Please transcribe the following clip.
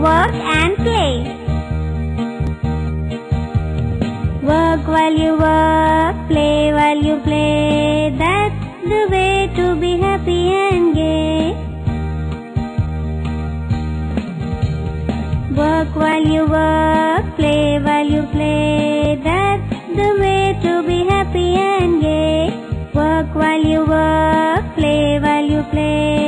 work and play. Work while you work, play while you play. That's the way to be happy and gay. Work while you work, play while you play. That's the way to be happy and gay. Work while you work, play while you play.